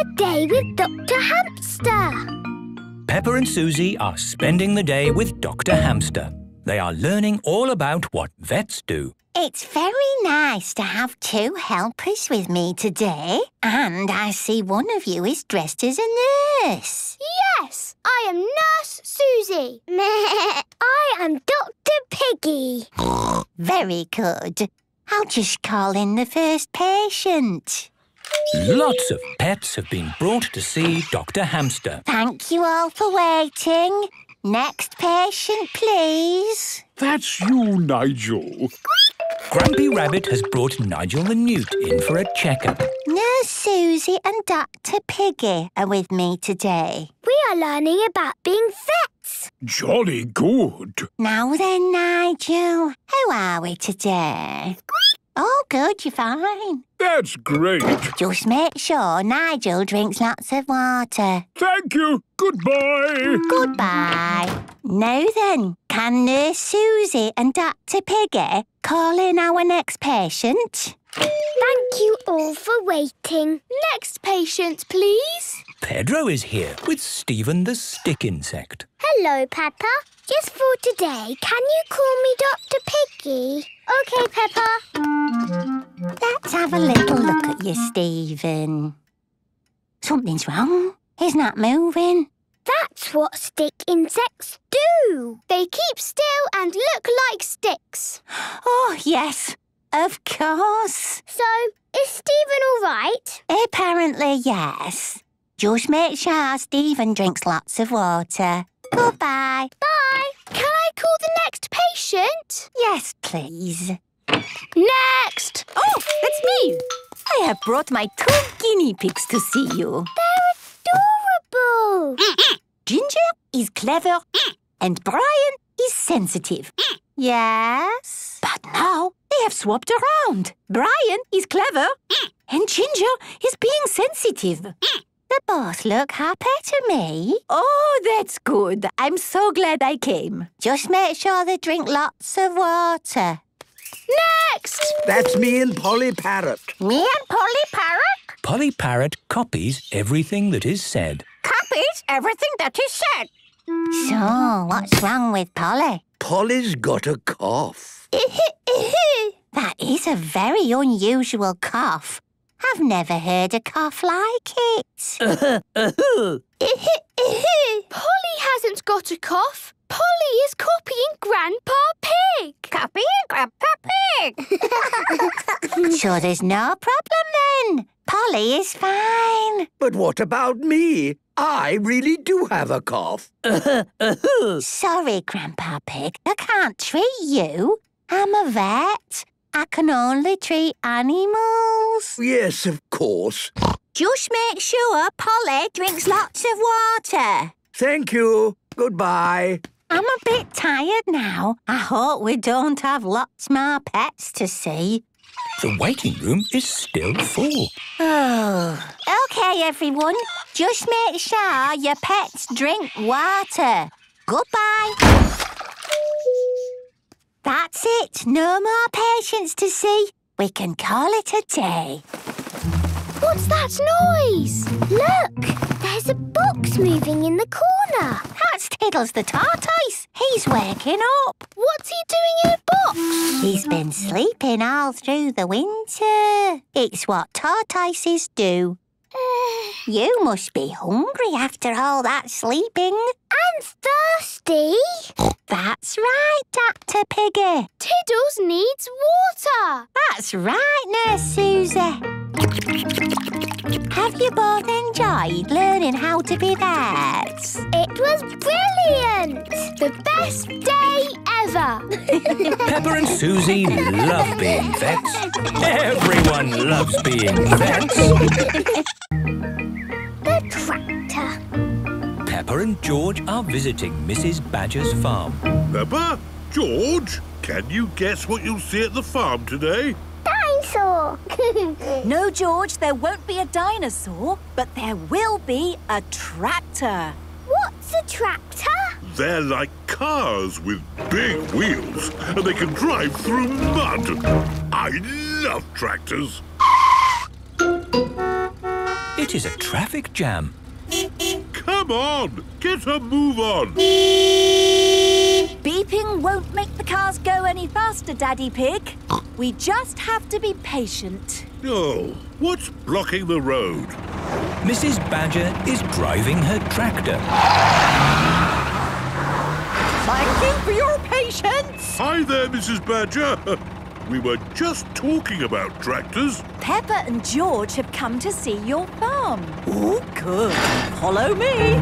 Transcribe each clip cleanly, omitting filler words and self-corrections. a day with Dr. Hamster. Peppa and Susie are spending the day with Dr. Hamster. They are learning all about what vets do. It's very nice to have two helpers with me today. And I see one of you is dressed as a nurse. Yes, I am Nurse Susie. I am Dr. Piggy. Very good. I'll just call in the first patient. Lots of pets have been brought to see Dr. Hamster. Thank you all for waiting. Next patient, please. That's you, Nigel. Grumpy Rabbit has brought Nigel the Newt in for a checkup. Nurse Susie and Dr. Piggy are with me today. We are learning about being vets. Jolly good. Now then, Nigel, how are we today? Oh, good, you're fine. That's great. Just make sure Nigel drinks lots of water. Thank you. Goodbye. Goodbye. Now then, can Nurse Susie and Dr. Piggy call in our next patient? Thank you all for waiting. Next patient, please. Pedro is here with Stephen the stick insect. Hello, Peppa. Just for today, can you call me Dr. Piggy? OK, Peppa. Let's have a little look at you, Stephen. Something's wrong. He's not moving. That's what stick insects do. They keep still and look like sticks. Oh, yes, of course. So, is Stephen all right? Apparently, yes. Just make sure Stephen drinks lots of water. Goodbye. Bye. Can I call the next patient? Yes, please. Next! Oh, it's me. I have brought my two guinea pigs to see you. They're adorable. Ginger is clever and Brian is sensitive. Yes? But now they have swapped around. Brian is clever and Ginger is being sensitive. They both look happy to me. Oh, that's good. I'm so glad I came. Just make sure they drink lots of water. Next! That's me and Polly Parrot. Me and Polly Parrot? Polly Parrot copies everything that is said. Copies everything that is said? So, what's wrong with Polly? Polly's got a cough. That is a very unusual cough. I've never heard a cough like it. Polly hasn't got a cough. Polly is copying Grandpa Pig. Copying Grandpa Pig. So there's no problem then. Polly is fine. But what about me? I really do have a cough. Sorry, Grandpa Pig. I can't treat you. I'm a vet. I can only treat animals. Yes, of course. Just make sure Polly drinks lots of water. Thank you. Goodbye. I'm a bit tired now. I hope we don't have lots more pets to see. The waiting room is still full. Oh. OK, everyone. Just make sure your pets drink water. Goodbye. That's it. No more patients to see. We can call it a day. What's that noise? Look, there's a box moving in the corner. That's Tiddles the tortoise. He's waking up. What's he doing in a box? He's been sleeping all through the winter. It's what tortoises do. You must be hungry after all that sleeping. I'm thirsty. That's right, Dr. Piggy. Tiddles needs water. That's right, Nurse Susie. Have you both enjoyed learning how to be vets? It was brilliant. The best day ever. Peppa and Susie love being vets. Everyone loves being vets. The tractor. Peppa and George are visiting Mrs. Badger's farm. Peppa? George? Can you guess what you'll see at the farm today? Dinosaur! No, George, there won't be a dinosaur, but there will be a tractor. What's a tractor? They're like cars with big wheels, and they can drive through mud. I love tractors. It is a traffic jam. Come on, get a move on. Beeping won't make the cars go any faster, Daddy Pig. We just have to be patient. Oh, what's blocking the road? Mrs. Badger is driving her tractor. Thank you for your patience. Hi there, Mrs. Badger. We were just talking about tractors. Peppa and George have come to see your farm. Oh, good. Follow me.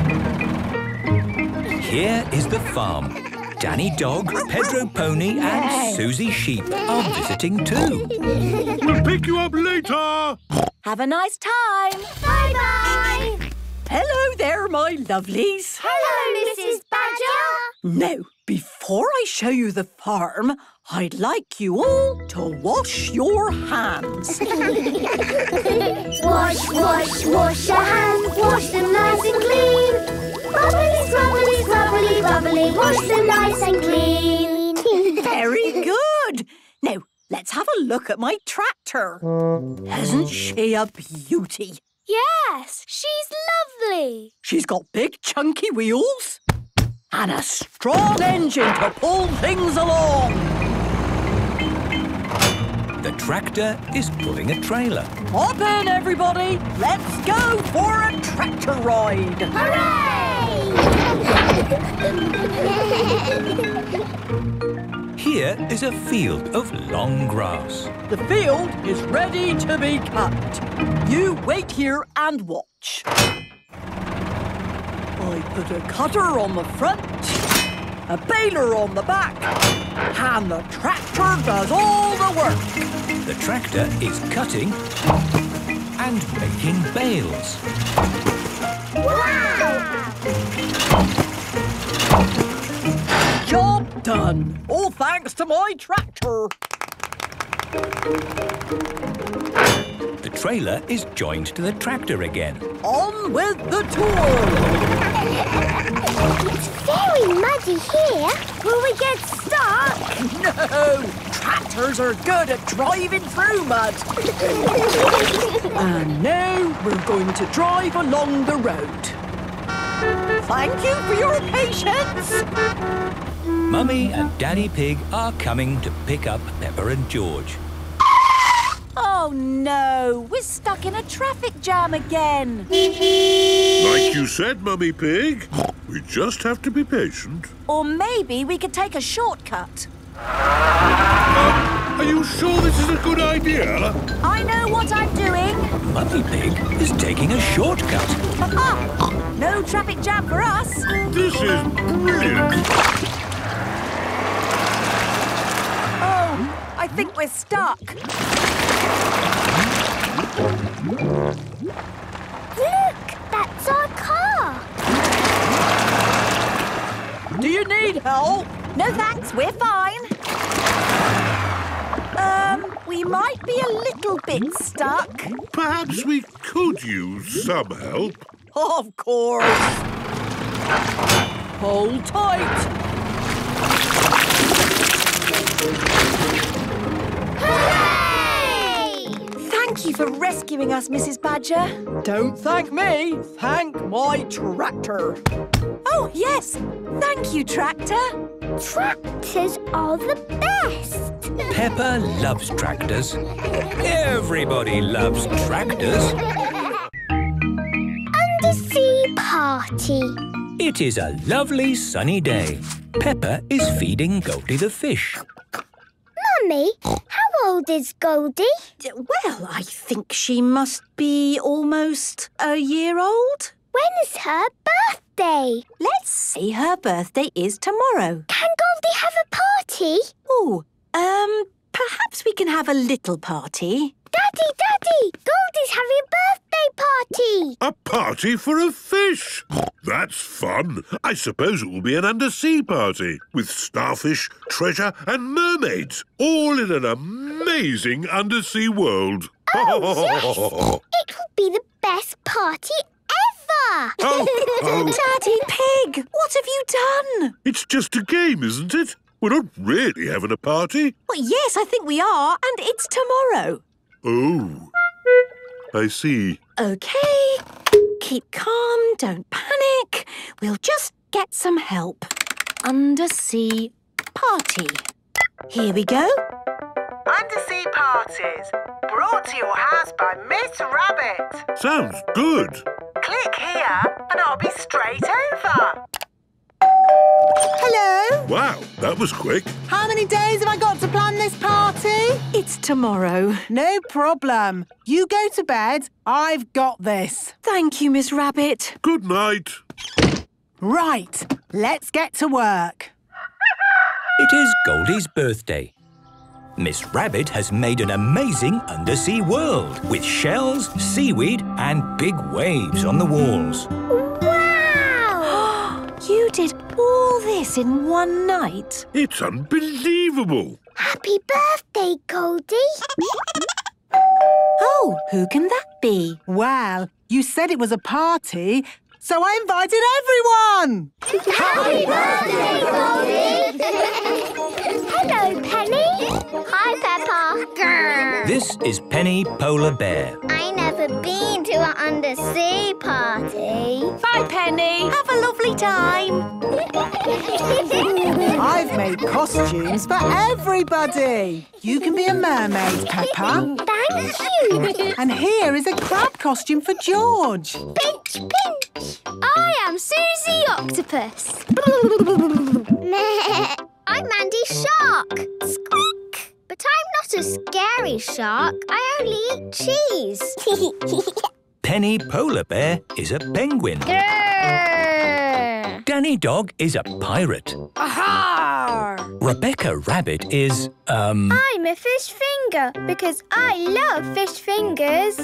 Here is the farm. Danny Dog, Pedro Pony and Susie Sheep are visiting too. We'll pick you up later. Have a nice time. Bye-bye. Hello there, my lovelies. Hello, Mrs. Badger. Now, before I show you the farm, I'd like you all to wash your hands. Wash, wash, wash your hands. Wash them nice and clean. Bubbly, scrubbly, scrubbly, bubbly. Wash them nice and clean. Very good. Now, let's have a look at my tractor. Isn't she a beauty? Yes, she's lovely. She's got big chunky wheels and a strong engine to pull things along. The tractor is pulling a trailer. Hop in, everybody! Let's go for a tractor ride! Hooray! Here is a field of long grass. The field is ready to be cut. You wait here and watch. I put a cutter on the front, a baler on the back, and the tractor does all the work. The tractor is cutting and making bales. Wow! Job done, all thanks to my tractor. The trailer is joined to the tractor again. On with the tour! It's very muddy here. Will we get stuck? No! Tractors are good at driving through mud. And now we're going to drive along the road. Thank you for your patience. Mummy and Daddy Pig are coming to pick up Peppa and George. Oh, no, we're stuck in a traffic jam again. Like you said, Mummy Pig, we just have to be patient. Or maybe we could take a shortcut. Are you sure this is a good idea? I know what I'm doing. Mummy Pig is taking a shortcut. Ha-ha! No traffic jam for us. This is brilliant. I think we're stuck. Look, that's our car. Do you need help? No thanks, we're fine. We might be a little bit stuck. Perhaps we could use some help. Of course. Hold tight. Hooray! Thank you for rescuing us, Mrs. Badger. Don't thank me. Thank my tractor. Oh, yes. Thank you, tractor. Tractors are the best. Peppa loves tractors. Everybody loves tractors. Undersea party. It is a lovely sunny day. Peppa is feeding Goldie the fish. Mummy, how old is Goldie? Well, I think she must be almost a year old. When is her birthday? Let's see, her birthday is tomorrow. Can Goldie have a party? Oh, perhaps we can have a little party. Daddy, Daddy, Goldie's having a birthday party. A party for a fish? That's fun. I suppose it will be an undersea party with starfish, treasure and mermaids, all in an amazing undersea world. Oh, yes. It will be the best party ever. Oh. Daddy Pig, what have you done? It's just a game, isn't it? We're not really having a party. Well, yes, I think we are, and it's tomorrow. Oh. I see. OK. Keep calm, don't panic. We'll just get some help. Undersea party. Here we go. Undersea parties. Brought to your house by Miss Rabbit. Sounds good. Click here and I'll be straight over. Hello. Wow, that was quick. How many days have I got to plan this party? It's tomorrow. No problem. You go to bed. I've got this. Thank you, Miss Rabbit. Good night. Right, let's get to work. It is Goldie's birthday. Miss Rabbit has made an amazing undersea world with shells, seaweed and big waves on the walls. You did all this in one night. It's unbelievable. Happy birthday, Goldie. Oh, who can that be? Well, you said it was a party, so I invited everyone. Happy birthday, Goldie. Hello, Penny. Hi, Peppa. This is Penny Polar Bear. I never been to an undersea party. Bye, Penny. Have a lovely time. I've made costumes for everybody. You can be a mermaid, Peppa. Thank you. And here is a crab costume for George. Pinch, pinch. I am Susie Octopus. I'm Mandy Shark. Squeak. But I'm not a scary shark. I only eat cheese. Penny Polar Bear is a penguin. Grrr. Danny Dog is a pirate. Aha! Rebecca Rabbit is, I'm a fish finger because I love fish fingers.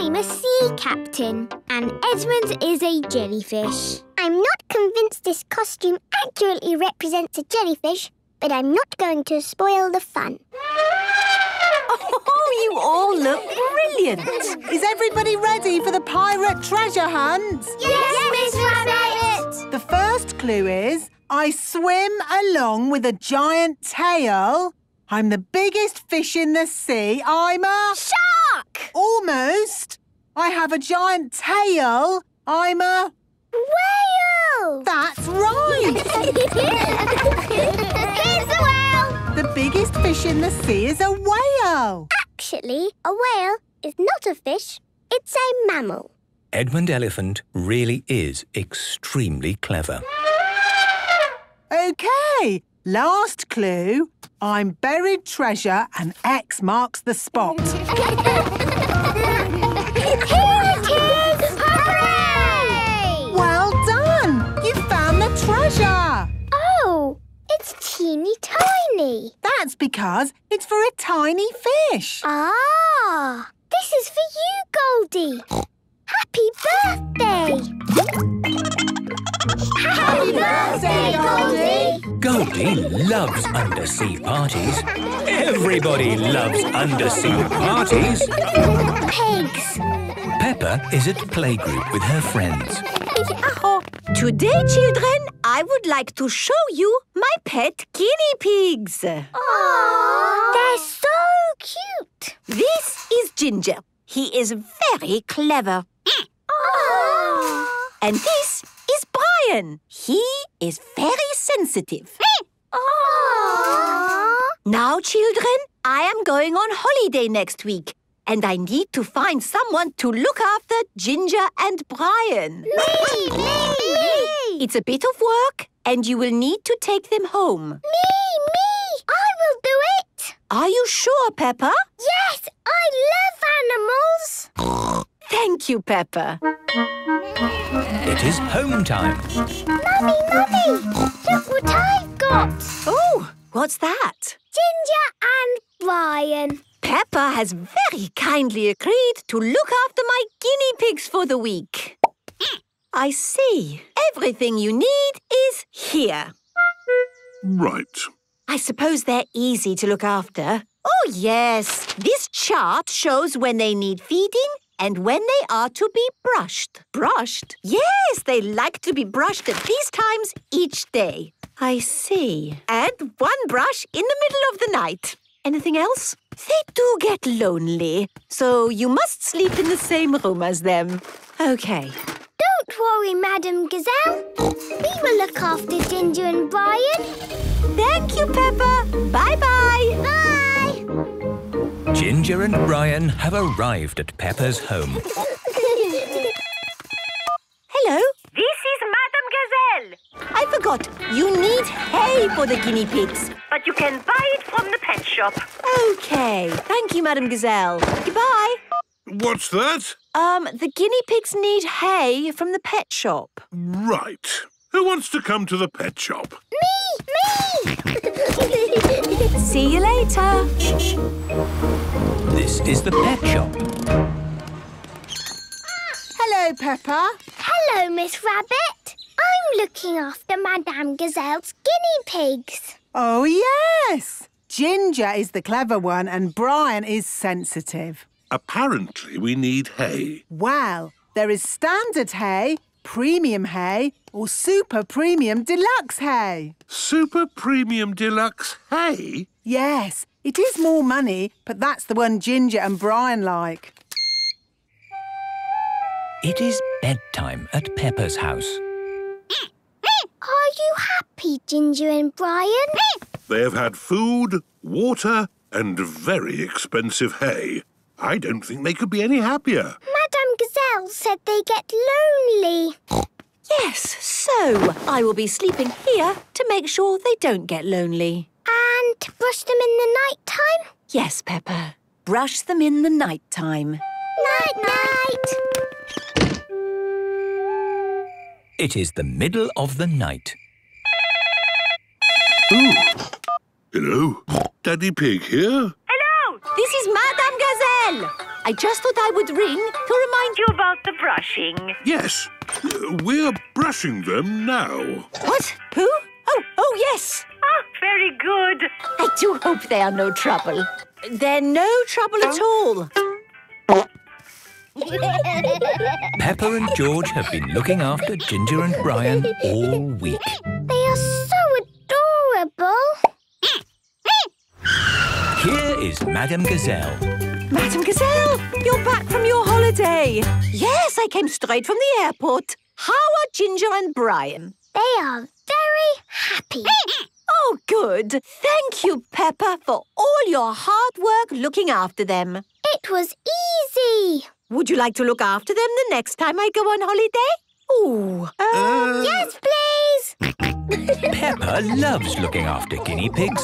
I'm a sea captain and Edmund is a jellyfish. I'm not convinced this costume accurately represents a jellyfish, but I'm not going to spoil the fun. Oh, you all look brilliant. Is everybody ready for the pirate treasure hunt? Yes, yes, Miss Rabbit. The first clue is I swim along with a giant tail. I'm the biggest fish in the sea. I'm a... shark! Almost. I have a giant tail. I'm a... whale! That's right. Here's the whale! The biggest fish in the sea is a whale. Actually, a whale is not a fish. It's a mammal. Edmund Elephant really is extremely clever. OK, last clue. I'm buried treasure and X marks the spot. Here it is! Hooray! Well done! You found the treasure. Oh! It's teeny tiny. That's because it's for a tiny fish. Ah, this is for you, Goldie. Happy birthday. Happy birthday, Goldie. Goldie loves undersea parties. Everybody loves undersea parties. Pigs. Peppa is at playgroup with her friends. Today, children, I would like to show you my pet guinea pigs. Aww. They're so cute. This is Ginger. He is very clever. Aww. And this is Brian. He is very sensitive. Aww. Now, children, I am going on holiday next week. And I need to find someone to look after Ginger and Brian. Me! Me! It's a bit of work and you will need to take them home. Me! I will do it! Are you sure, Peppa? Yes! I love animals! Thank you, Peppa. It is home time. Mummy, Mummy! Look what I've got! Oh, what's that? Ginger and Brian. Peppa has very kindly agreed to look after my guinea pigs for the week. I see. Everything you need is here. Right. I suppose they're easy to look after. Oh, yes. This chart shows when they need feeding and when they are to be brushed. Brushed? Yes, they like to be brushed at these times each day. I see. And one brush in the middle of the night. Anything else? They do get lonely, so you must sleep in the same room as them. Okay. Don't worry, Madame Gazelle. We will look after Ginger and Brian. Thank you, Peppa. Bye-bye. Bye. Ginger and Brian have arrived at Peppa's home. Hello. This is Madame Gazelle. I forgot. You need hay for the guinea pigs. But you can buy it from the pet shop. Okay. Thank you, Madame Gazelle. Goodbye. What's that? The guinea pigs need hay from the pet shop. Right. Who wants to come to the pet shop? Me! Me! See you later. This is the pet shop. Hello, Peppa. Hello, Miss Rabbit. I'm looking after Madame Gazelle's guinea pigs. Oh, yes. Ginger is the clever one and Brian is sensitive. Apparently, we need hay. Well, there is standard hay, premium hay, or super premium deluxe hay. Super premium deluxe hay? Yes. It is more money, but that's the one Ginger and Brian like. It is bedtime at Peppa's house. Are you happy, Ginger and Brian? They have had food, water, and very expensive hay. I don't think they could be any happier. Madame Gazelle said they get lonely. Yes, so I will be sleeping here to make sure they don't get lonely. And brush them in the night time? Yes, Peppa. Brush them in the night time. Night-night! It is the middle of the night. Ooh. Hello? Daddy Pig here? This is Madame Gazelle. I just thought I would ring to remind you about the brushing. Yes, we're brushing them now. What? Who? Oh, yes. Ah, very good. I do hope they are no trouble. They're no trouble at all. Peppa and George have been looking after Ginger and Brian all week. They are so adorable. Here is Madame Gazelle. Madame Gazelle, you're back from your holiday. Yes, I came straight from the airport. How are Ginger and Brian? They are very happy. Oh, good. Thank you, Peppa, for all your hard work looking after them. It was easy. Would you like to look after them the next time I go on holiday? Ooh. Yes, please. Peppa loves looking after guinea pigs.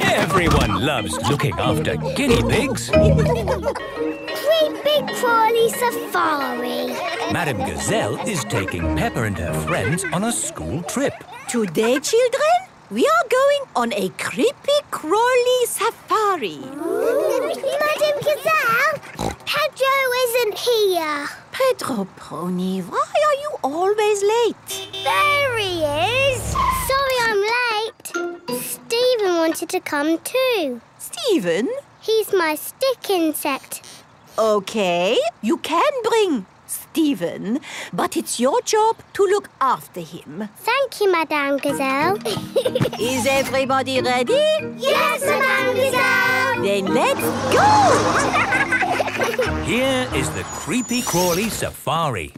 Everyone loves looking after guinea pigs. Great big crawly safari. Madame Gazelle is taking Peppa and her friends on a school trip. Today, children, we are going on a creepy crawly safari. Madame Gazelle, Pedro isn't here. Pedro Pony, why are you always late? There he is. Sorry I'm late. Stephen wanted to come too. Stephen? He's my stick insect. OK, you can bring Stephen, but it's your job to look after him. Thank you, Madame Gazelle. Is everybody ready? Yes, Madame Gazelle! Then let's go! Here is the creepy crawly safari.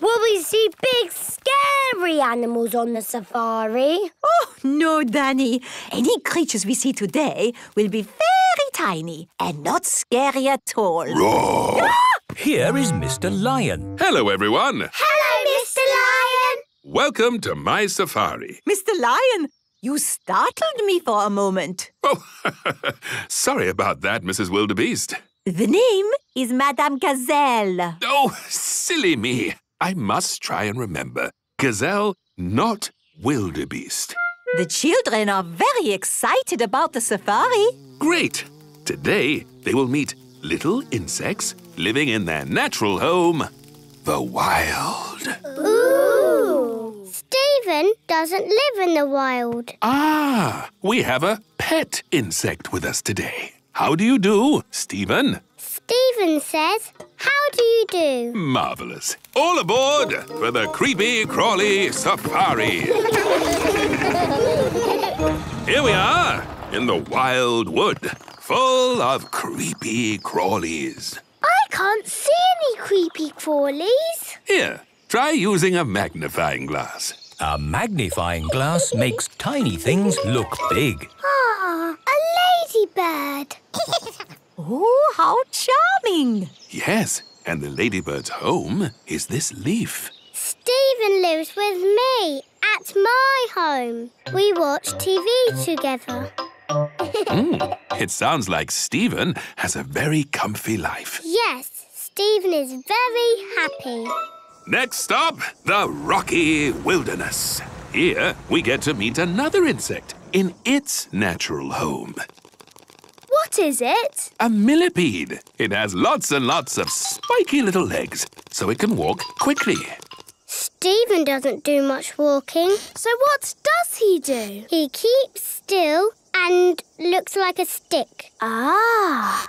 Will we see big, scary animals on the safari? Oh, no, Danny. Any creatures we see today will be very tiny and not scary at all. Roar! Ah! Here is Mr. Lion. Hello, everyone. Hello, Mr. Lion. Welcome to my safari. Mr. Lion, you startled me for a moment. Oh, sorry about that, Mrs. Wildebeest. The name is Madame Gazelle. Oh, silly me. I must try and remember. Gazelle, not wildebeest. The children are very excited about the safari. Great! Today, they will meet little insects living in their natural home, the wild. Ooh! Stephen doesn't live in the wild. Ah! We have a pet insect with us today. How do you do, Stephen? Stephen says, how do you do? Marvellous. All aboard for the creepy, crawly safari. Here we are, in in the wild wood, full of creepy crawlies. I can't see any creepy crawlies. Here, try using a magnifying glass. A magnifying glass makes tiny things look big. Ah, a ladybird. Oh, how charming! Yes, and the ladybird's home is this leaf. Stephen lives with me at my home. We watch TV together. It sounds like Stephen has a very comfy life. Yes, Stephen is very happy. Next stop, the rocky wilderness. Here we get to meet another insect in its natural home. What is it? A millipede. It has lots and lots of spiky little legs, so it can walk quickly. Stephen doesn't do much walking. So what does he do? He keeps still and looks like a stick. Ah!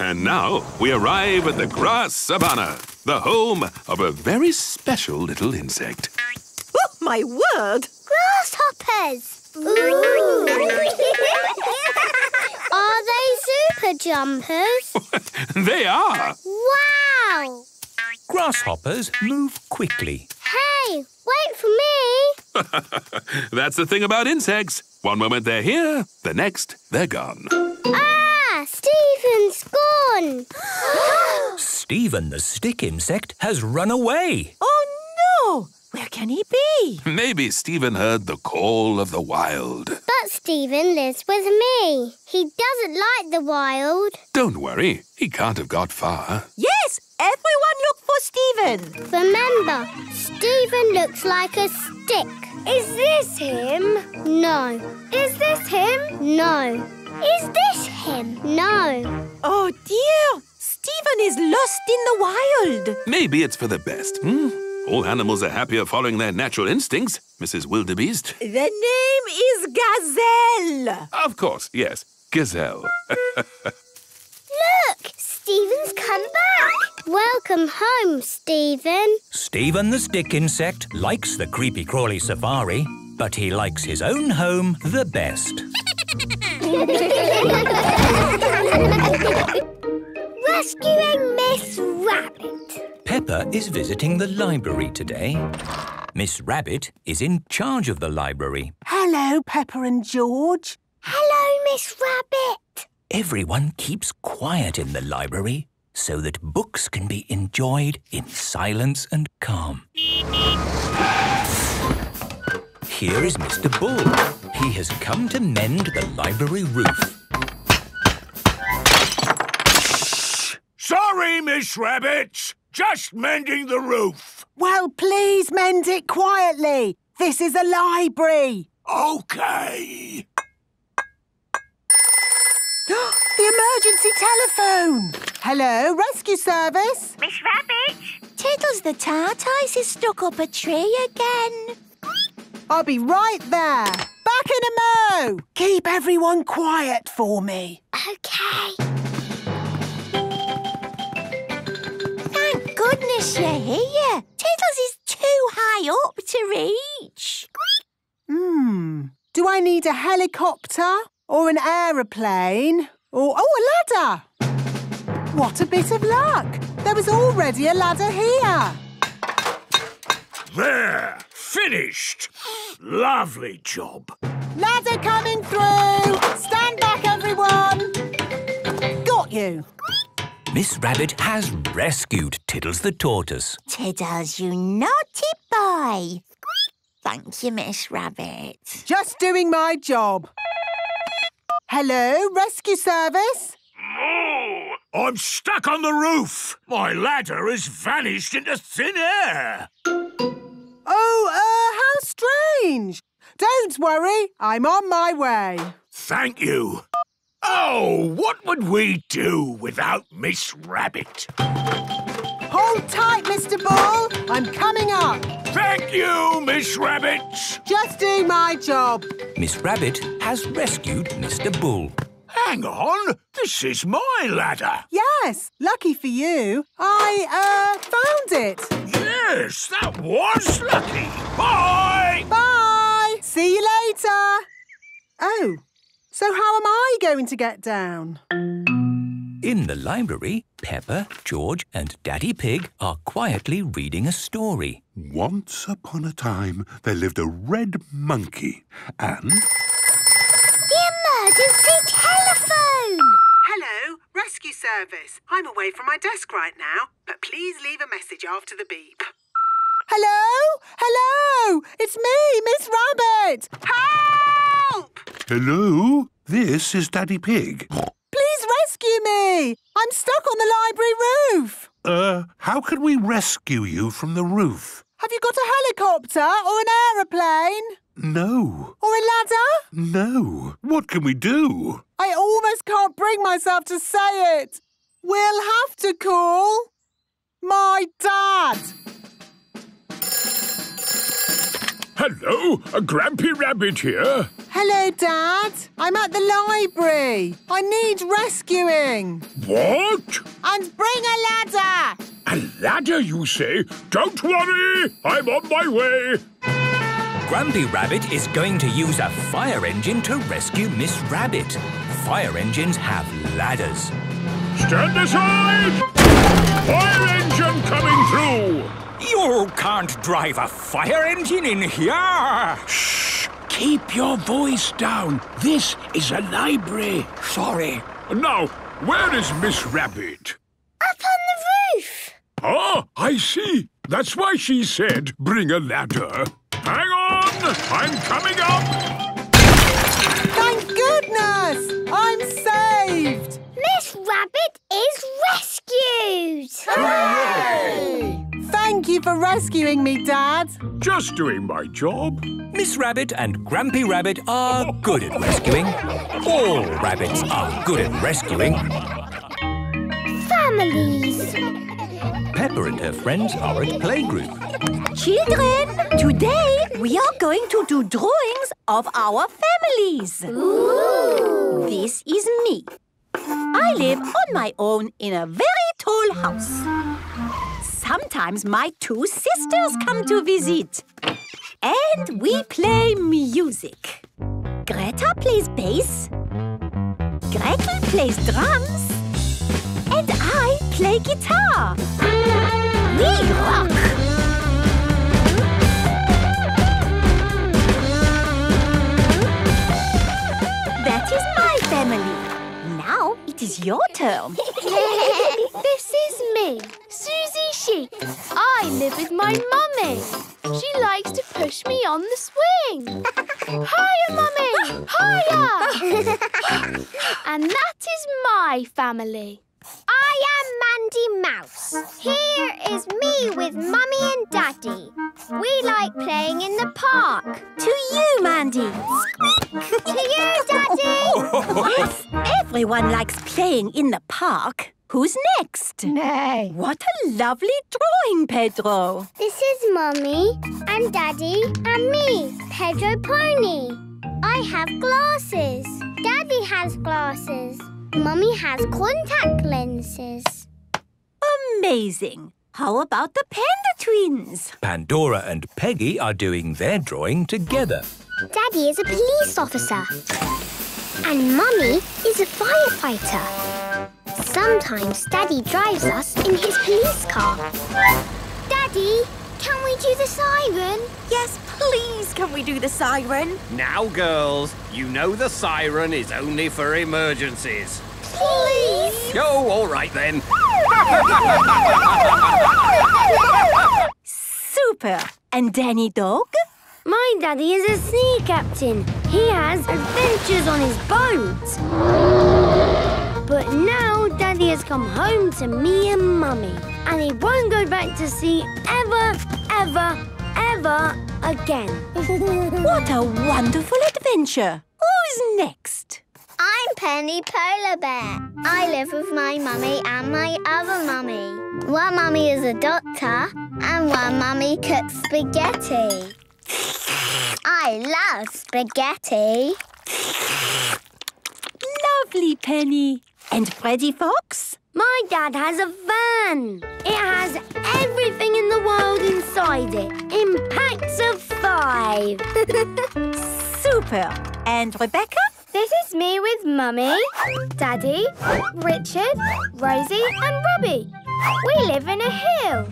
And now we arrive at the grass savanna, the home of a very special little insect. Oh, my word! Grasshoppers! Ooh. Are they super jumpers? They are! Wow! Grasshoppers move quickly. Hey, wait for me! That's the thing about insects. One moment they're here, the next they're gone. Ah, Stephen's gone! Stephen the stick insect has run away. Oh no! Where can he be? Maybe Stephen heard the call of the wild. But Stephen lives with me. He doesn't like the wild. Don't worry, he can't have got far. Yes, everyone look for Stephen. Remember, Stephen looks like a stick. Is this him? No. Is this him? No. Is this him? No. Oh dear, Stephen is lost in the wild. Maybe it's for the best, All animals are happier following their natural instincts, Mrs. Wildebeest. The name is Gazelle. Of course, yes, Gazelle. Look, Stephen's come back. Welcome home, Stephen. Stephen the stick insect likes the creepy crawly safari, but he likes his own home the best. Rescuing Miss Rabbit. Peppa is visiting the library today. Miss Rabbit is in charge of the library. Hello, Peppa and George. Hello, Miss Rabbit. Everyone keeps quiet in the library so that books can be enjoyed in silence and calm. Here is Mr. Bull. He has come to mend the library roof. Shh! Sorry, Miss Rabbit. Just mending the roof. Well, please mend it quietly. This is a library. OK. The emergency telephone. Hello, rescue service. Miss Rabbit. Tiddles the tortoise is stuck up a tree again. I'll be right there. Back in a mo. Keep everyone quiet for me. OK. Goodness, you're here. Tiddles is too high up to reach. Do I need a helicopter or an aeroplane or a ladder? What a bit of luck! There was already a ladder here. There, finished. Lovely job. Ladder coming through. Stand back, everyone. Got you. Miss Rabbit has rescued Tiddles the tortoise. Tiddles, you naughty boy. Thank you, Miss Rabbit. Just doing my job. Hello, rescue service. Moo! I'm stuck on the roof. My ladder has vanished into thin air. Oh, how strange. Don't worry, I'm on my way. Thank you. Oh, what would we do without Miss Rabbit? Hold tight, Mr. Bull. I'm coming up. Thank you, Miss Rabbit. Just do my job. Miss Rabbit has rescued Mr. Bull. Hang on. This is my ladder. Yes. Lucky for you, I found it. Yes, that was lucky. Bye. Bye. See you later. Oh. So how am I going to get down? In the library, Peppa, George and Daddy Pig are quietly reading a story. Once upon a time, there lived a red monkey and... The emergency telephone! Hello, rescue service. I'm away from my desk right now, but please leave a message after the beep. Hello? Hello? It's me, Miss Rabbit. Help! Hello? This is Daddy Pig. Please rescue me! I'm stuck on the library roof. How can we rescue you from the roof? Have you got a helicopter or an aeroplane? No. Or a ladder? No. What can we do? I almost can't bring myself to say it. We'll have to call my dad. Hello, a Grumpy Rabbit here. Hello, Dad. I'm at the library. I need rescuing. What? And bring a ladder. A ladder, you say? Don't worry, I'm on my way. Grumpy Rabbit is going to use a fire engine to rescue Miss Rabbit. Fire engines have ladders. Stand aside! Fire engine coming through! You can't drive a fire engine in here! Shh! Keep your voice down. This is a library. Sorry. Now, where is Miss Rabbit? Up on the roof. Ah, I see. That's why she said bring a ladder. Hang on! I'm coming up! Thank goodness! I'm saved! Miss Rabbit is rescued! Hooray! Thank you for rescuing me, Dad. Just doing my job. Miss Rabbit and Grumpy Rabbit are good at rescuing. All rabbits are good at rescuing. Families. Peppa and her friends are at playgroup. Children, today we are going to do drawings of our families. Ooh. This is me. I live on my own in a very tall house. Sometimes my two sisters come to visit. And we play music. Greta plays bass. Gretel plays drums. And I play guitar. We rock! That is my family. Now it is your turn. This is me, Susie Sheep. I live with my mummy. She likes to push me on the swing. Hiya, mummy! Hiya! And that is my family. I am Mandy Mouse. Here is me with mummy and daddy. We like playing in the park. To you, Mandy. Squeak! To you, daddy. If everyone likes playing in the park, who's next? Nay. What a lovely drawing, Pedro. This is Mummy and Daddy and me, Pedro Pony. I have glasses. Daddy has glasses. Mummy has contact lenses. Amazing. How about the Panda twins? Pandora and Peggy are doing their drawing together. Daddy is a police officer. And Mummy is a firefighter. Sometimes Daddy drives us in his police car. Daddy, can we do the siren? Yes, please, can we do the siren? Now, girls, you know the siren is only for emergencies. Please! Oh, all right then. Super! And Danny Dog? My daddy is a sea captain. He has adventures on his boat. But now daddy has come home to me and mummy. And he won't go back to sea ever, ever, ever again. What a wonderful adventure. Who's next? I'm Penny Polar Bear. I live with my mummy and my other mummy. One mummy is a doctor and one mummy cooks spaghetti. I love spaghetti. Lovely, Penny. And Freddy Fox? My dad has a van. It has everything in the world inside it, in packs of 5. Super. And Rebecca? This is me with Mummy, Daddy, Richard, Rosie and Robbie. We live in a hill.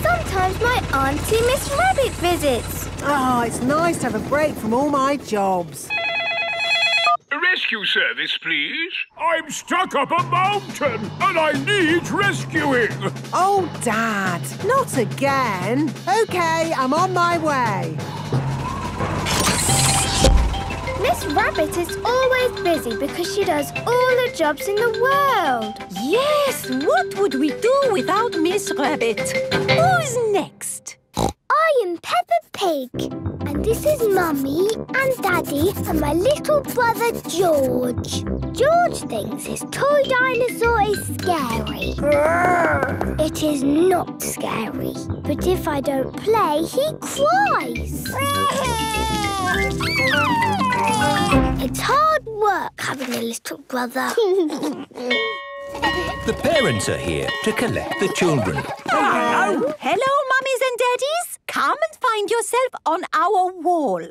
Sometimes my auntie Miss Rabbit visits. Ah, it's nice to have a break from all my jobs. Rescue service, please. I'm stuck up a mountain and I need rescuing. Oh, Dad, not again. OK, I'm on my way. Miss Rabbit is always busy because she does all the jobs in the world. Yes, what would we do without Miss Rabbit? Who's next? I am Peppa Pig, and this is Mummy and Daddy and my little brother George. George thinks his toy dinosaur is scary. It is not scary, but if I don't play, he cries. It's hard work having a little brother. The parents are here to collect the children. Hello. Hello, mummies and daddies. Come and find yourself on our wall.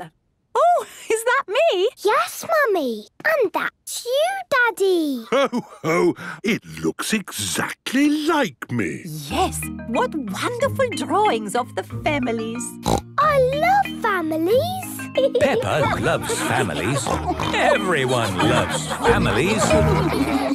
Oh, is that me? Yes, Mummy. And that's you, Daddy. Ho, ho. It looks exactly like me. Yes. What wonderful drawings of the families. I love families. Peppa loves families. Everyone loves families.